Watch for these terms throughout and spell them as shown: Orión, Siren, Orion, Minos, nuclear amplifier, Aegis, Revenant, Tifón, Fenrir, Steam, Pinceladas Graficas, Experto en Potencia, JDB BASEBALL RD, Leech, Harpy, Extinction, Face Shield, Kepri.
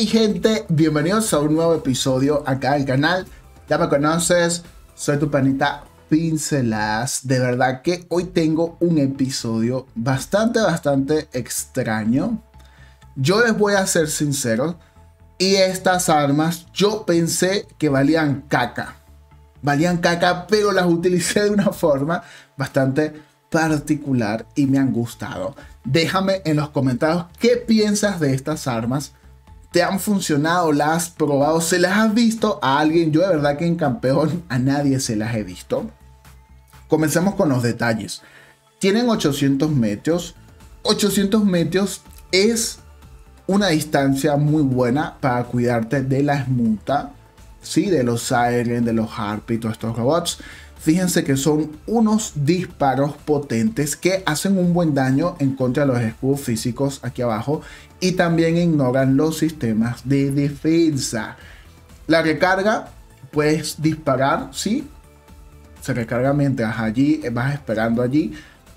Hey gente, bienvenidos a un nuevo episodio acá en el canal. Ya me conoces, soy tu panita Pinceladas. De verdad que hoy tengo un episodio bastante extraño. Yo les voy a ser sincero, y estas armas yo pensé que valían caca. Valían caca, pero las utilicé de una forma bastante particular y me han gustado. Déjame en los comentarios qué piensas de estas armas. ¿Te han funcionado? ¿Las has probado? ¿Se las has visto a alguien? Yo de verdad que en campeón a nadie se las he visto. Comencemos con los detalles. Tienen 800 metros. 800 metros es una distancia muy buena para cuidarte de la esmuta, ¿sí? De los Siren, de los Harpy, todos estos robots. Fíjense que son unos disparos potentes que hacen un buen daño en contra de los escudos físicos aquí abajo y también ignoran los sistemas de defensa. La recarga, puedes disparar, ¿sí? Se recarga mientras allí vas esperando allí.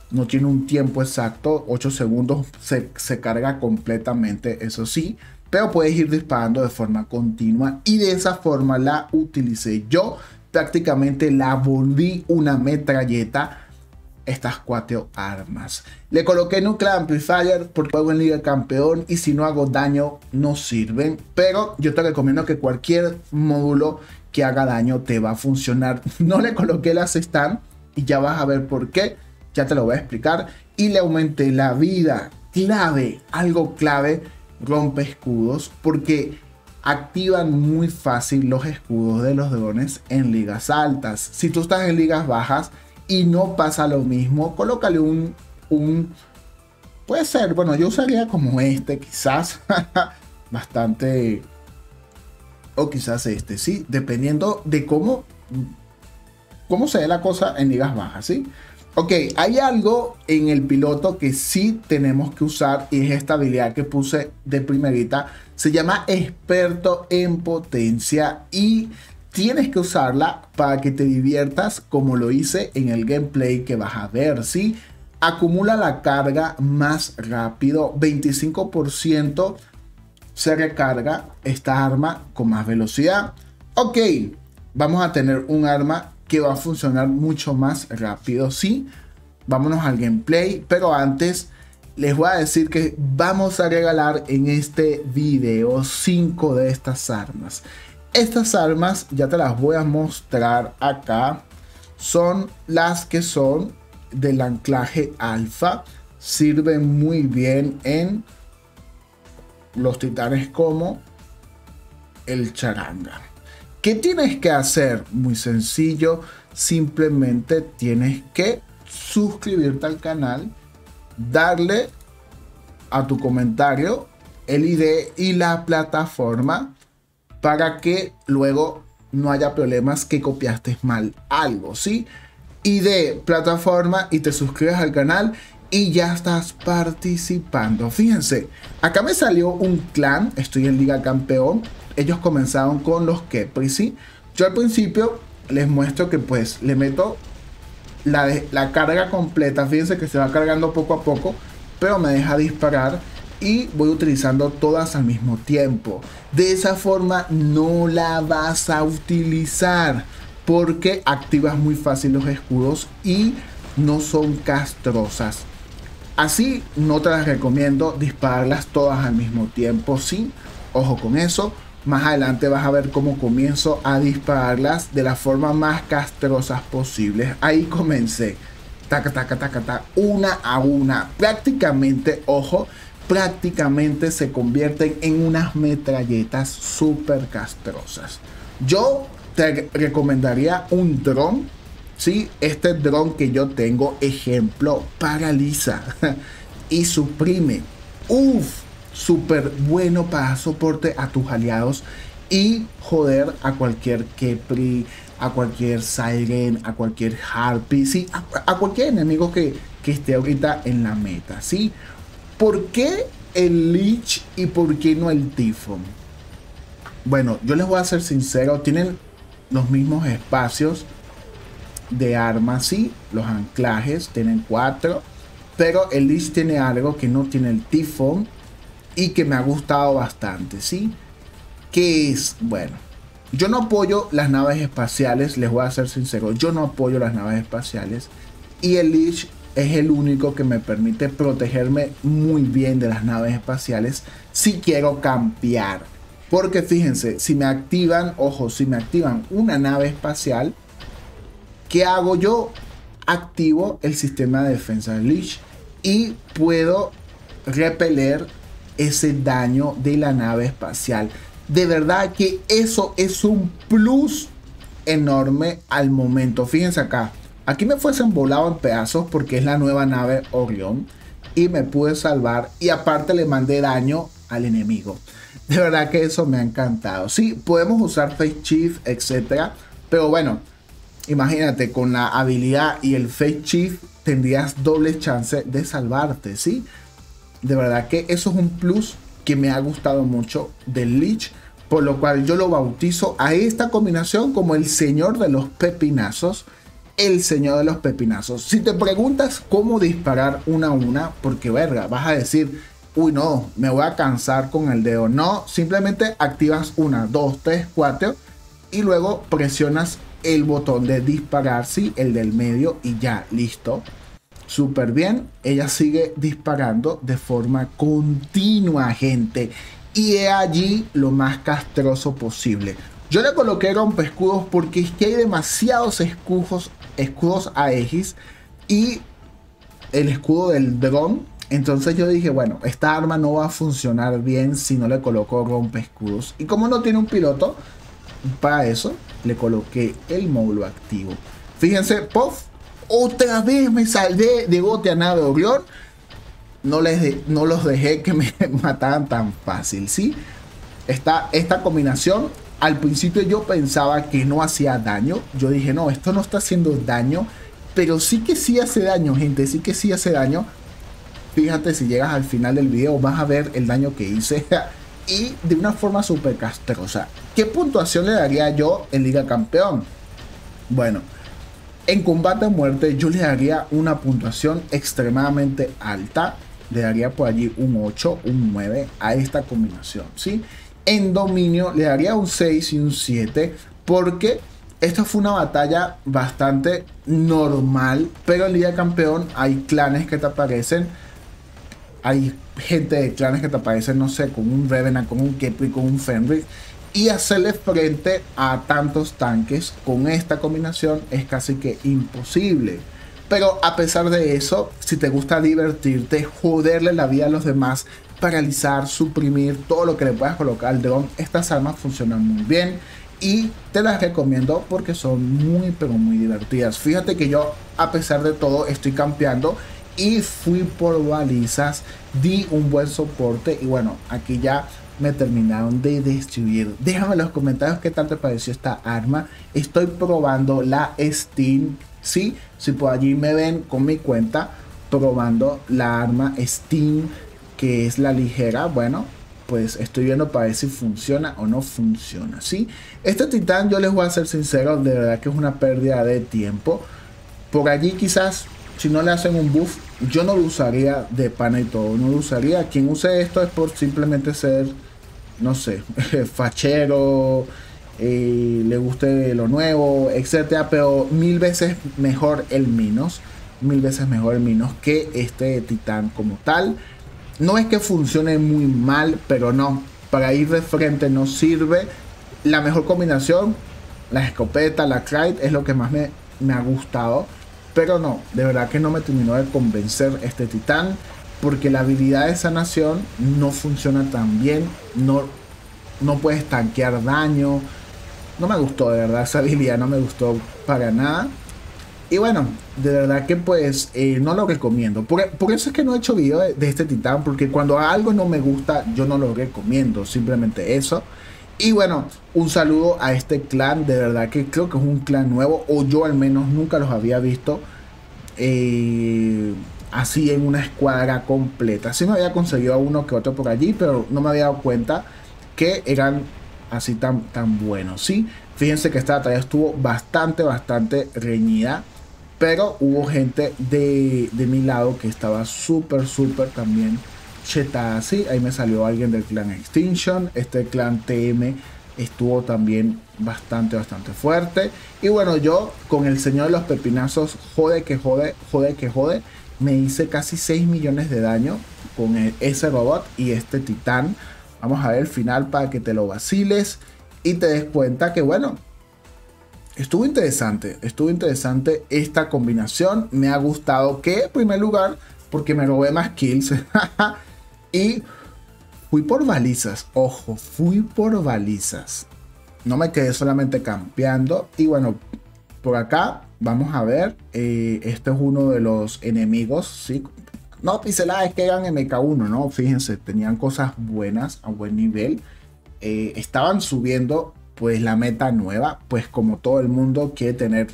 No tiene un tiempo exacto, 8 segundos se carga completamente, eso sí. Pero puedes ir disparando de forma continua y de esa forma la utilicé yo. Prácticamente la volví una metralleta, estas 4 armas. Le coloqué nuclear amplifier porque juego en Liga Campeón y si no hago daño no sirven. Pero yo te recomiendo que cualquier módulo que haga daño te va a funcionar. No le coloqué las stand y ya vas a ver por qué, ya te lo voy a explicar. Y le aumenté la vida, clave, algo clave, rompe escudos, porque activan muy fácil los escudos de los drones en ligas altas. Si tú estás en ligas bajas y no pasa lo mismo, colócale un puede ser, bueno, yo usaría como este quizás, bastante, o quizás este, sí, dependiendo de cómo se ve la cosa en ligas bajas, ¿sí? Ok, hay algo en el piloto que sí tenemos que usar y es esta habilidad que puse de primerita. Se llama Experto en Potencia y tienes que usarla para que te diviertas como lo hice en el gameplay que vas a ver, ¿sí? Acumula la carga más rápido, 25% se recarga esta arma con más velocidad. Ok, vamos a tener un arma que va a funcionar mucho más rápido, sí. Vámonos al gameplay, pero antes les voy a decir que vamos a regalar en este video 5 de estas armas. Estas armas ya te las voy a mostrar acá. Son las que son del anclaje alfa. Sirven muy bien en los titanes como el charanga. ¿Qué tienes que hacer? Muy sencillo, simplemente tienes que suscribirte al canal, darle a tu comentario el ID y la plataforma para que luego no haya problemas que copiaste mal algo, ¿sí? ID, plataforma y te suscribes al canal y ya estás participando. Fíjense, acá me salió un clan, estoy en Liga Campeón. Ellos comenzaron con los Kepri, ¿sí? Yo al principio les muestro que pues le meto la carga completa. Fíjense que se va cargando poco a poco, pero me deja disparar y voy utilizando todas al mismo tiempo. De esa forma no la vas a utilizar porque activas muy fácil los escudos y no son castrosas. Así no te las recomiendo dispararlas todas al mismo tiempo, ¿sí? Ojo con eso. Más adelante vas a ver cómo comienzo a dispararlas de la forma más castrosas posibles. Ahí comencé. Taca, taca, taca, taca. Una a una. Prácticamente, ojo, prácticamente se convierten en unas metralletas súper castrosas. Yo te recomendaría un dron, ¿sí? Este dron que yo tengo, ejemplo, paraliza y suprime. Uf. Súper bueno para dar soporte a tus aliados y joder a cualquier Kepri, a cualquier Siren, a cualquier Harpy, ¿sí? a cualquier enemigo que esté ahorita en la meta, ¿sí? ¿Por qué el Leech y por qué no el Tifón? Bueno, yo les voy a ser sincero, tienen los mismos espacios de armas, ¿sí? Los anclajes tienen 4, pero el Leech tiene algo que no tiene el Tifón y que me ha gustado bastante, ¿sí? que es, bueno, yo no apoyo las naves espaciales, les voy a ser sincero, yo no apoyo las naves espaciales y el Leech es el único que me permite protegerme muy bien de las naves espaciales si quiero campear. Porque fíjense, si me activan, ojo, si me activan una nave espacial, ¿qué hago yo? Activo el sistema de defensa de Leech y puedo repeler ese daño de la nave espacial. De verdad que eso es un plus enorme al momento. Fíjense acá, aquí me fuesen volado en pedazos porque es la nueva nave Orion y me pude salvar y aparte le mandé daño al enemigo. De verdad que eso me ha encantado. Sí, podemos usar Face Shield, etcétera, pero bueno, imagínate, con la habilidad y el Face Shield tendrías doble chance de salvarte, ¿sí? De verdad que eso es un plus que me ha gustado mucho del Leech, por lo cual yo lo bautizo a esta combinación como el señor de los pepinazos. El señor de los pepinazos. Si te preguntas cómo disparar una a una, porque verga, vas a decir, uy no, me voy a cansar con el dedo. No, simplemente activas una, dos, tres, cuatro y luego presionas el botón de disparar, sí, el del medio y ya, listo. Súper bien, ella sigue disparando de forma continua, gente. Y es allí lo más castroso posible. Yo le coloqué rompescudos porque es que hay demasiados escudos Aegis y el escudo del dron. Entonces yo dije, bueno, esta arma no va a funcionar bien si no le coloco rompescudos. Y como no tiene un piloto, para eso le coloqué el módulo activo. Fíjense, puff. Otra vez me salvé de bote a nave Orión. No los dejé que me mataran tan fácil, ¿sí? Esta combinación, al principio yo pensaba que no hacía daño. Yo dije, no, esto no está haciendo daño. Pero sí que sí hace daño, gente. Sí que sí hace daño. Fíjate, si llegas al final del video, vas a ver el daño que hice. Y de una forma súper castrosa. ¿Qué puntuación le daría yo en Liga Campeón? Bueno, en combate a muerte yo le daría una puntuación extremadamente alta. Le daría por allí un 8, un 9 a esta combinación, ¿sí? En dominio le daría un 6 y un 7 porque esta fue una batalla bastante normal. Pero en Liga Campeón hay clanes que te aparecen. Hay gente de clanes que te aparecen, no sé, con un Revenant, con un Kepri, con un Fenrir. Y hacerle frente a tantos tanques con esta combinación es casi que imposible. Pero a pesar de eso, si te gusta divertirte, joderle la vida a los demás, paralizar, suprimir, todo lo que le puedas colocar al dron, estas armas funcionan muy bien. Y te las recomiendo porque son muy pero muy divertidas. Fíjate que yo a pesar de todo estoy campeando y fui por balizas, di un buen soporte y bueno, aquí ya me terminaron de destruir. Déjame en los comentarios qué tal te pareció esta arma. Estoy probando la Steam, ¿sí? Si por allí me ven con mi cuenta probando la arma Steam, que es la ligera. Bueno, pues estoy viendo para ver si funciona o no funciona, ¿sí? Este titán, yo les voy a ser sincero, de verdad que es una pérdida de tiempo. Por allí quizás, si no le hacen un buff, yo no lo usaría de pana y todo. No lo usaría. Quien use esto es por simplemente ser, no sé, fachero, le guste lo nuevo, etcétera. Pero mil veces mejor el Minos. Mil veces mejor el Minos que este titán como tal. No es que funcione muy mal, pero no. Para ir de frente no sirve. La mejor combinación, la escopeta, la Kite, es lo que más me ha gustado. Pero no, de verdad que no me terminó de convencer este titán. Porque la habilidad de sanación no funciona tan bien. No puedes tanquear daño. No me gustó, de verdad, esa habilidad no me gustó para nada. Y bueno, de verdad que pues no lo recomiendo. Por eso es que no he hecho video de este titán. Porque cuando algo no me gusta, yo no lo recomiendo. Simplemente eso. Y bueno, un saludo a este clan, de verdad que creo que es un clan nuevo, o yo al menos nunca los había visto así en una escuadra completa. Sí me había conseguido a uno que otro por allí, pero no me había dado cuenta que eran así tan buenos, ¿sí? Fíjense que esta batalla estuvo bastante reñida, pero hubo gente de mi lado que estaba súper también Cheta, sí, ahí me salió alguien del clan Extinction. Este clan TM estuvo también bastante fuerte. Y bueno, yo con el señor de los pepinazos, jode que jode, me hice casi 6 millones de daño con ese robot y este titán. Vamos a ver el final para que te lo vaciles y te des cuenta que bueno, estuvo interesante esta combinación. Me ha gustado que en primer lugar, porque me robé más kills y fui por balizas, ojo, fui por balizas. No me quedé solamente campeando. Y bueno, por acá vamos a ver, este es uno de los enemigos, ¿sí? No, pinceladas que eran MK1, ¿no? Fíjense, tenían cosas buenas, a buen nivel. Estaban subiendo pues la meta nueva, pues como todo el mundo quiere tener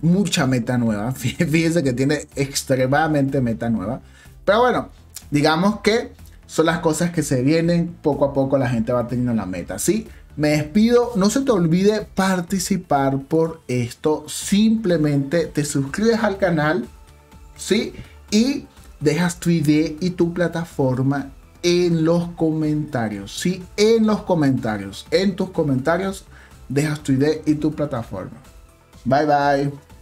mucha meta nueva. Fíjense que tiene extremadamente meta nueva. Pero bueno, digamos que son las cosas que se vienen, poco a poco la gente va teniendo la meta, ¿sí? Me despido, no se te olvide participar por esto, simplemente te suscribes al canal, ¿sí? Y dejas tu idea y tu plataforma en los comentarios, ¿sí? En los comentarios, en tus comentarios dejas tu idea y tu plataforma. Bye bye.